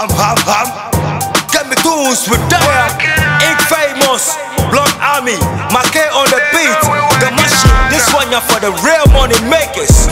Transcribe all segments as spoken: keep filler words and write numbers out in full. Ham, ham, ham. Get me goons with that. Ink famous, Blood Army. My K on the beat. The machine, this one ya for the real money makers.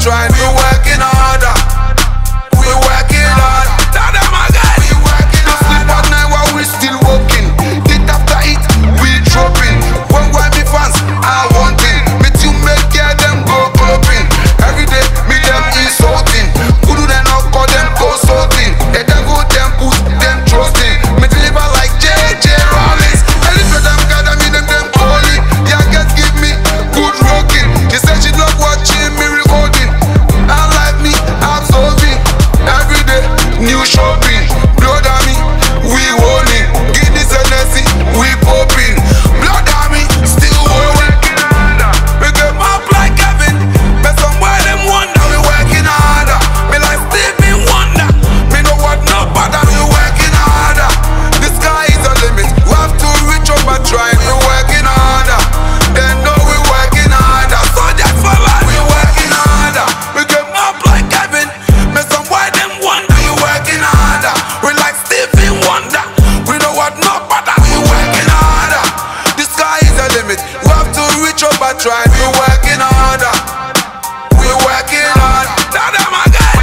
Trying to working harder, we working hard. Now them a guy, we working hard. Sleep at night while we still working. Eat after eat, we dropping. When we be fans, I want it. Me to make yeah them go clubbing. Every day me them insulting. Kudu them not call them consulting. They them go them push them trusting. Me deliver like J J Rollins. And if you them gather me them them call it. Yeah, guys give me good rocking. She said she love watching me recording. New shopping, Blood Army, we holding. Guinness and Hennessy, we popping. Blood Army, still holding. We get up like Kevin, but somewhere them wonder we working harder. Me like Stevie Wonder, me know what no bother. We working harder. The sky is the limit. We have to reach over trying. We working harder. They know we working harder. Soldiers for life, we working harder. We get up like Kevin, but somewhere them wonder. We like Stevie Wonder. We know what no bother. We working harder. The sky is the limit. We have to reach up and try. We working harder. We working hard. Now them a guy.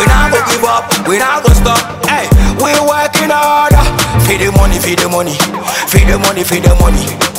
We not go give up. We not go stop. Hey, we working harder. Feed the money, feed the money, feed the money, feed the money.